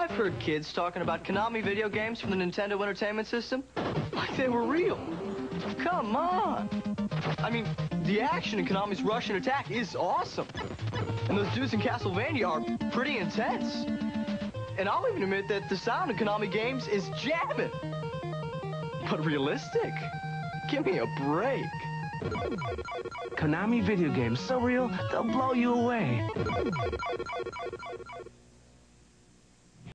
I've heard kids talking about Konami video games from the Nintendo Entertainment System like they were real. Come on. I mean, the action in Konami's Rush 'n Attack is awesome. And those dudes in Castlevania are pretty intense. And I'll even admit that the sound in Konami games is jabbing. But realistic? Give me a break. Konami video games so real, they'll blow you away.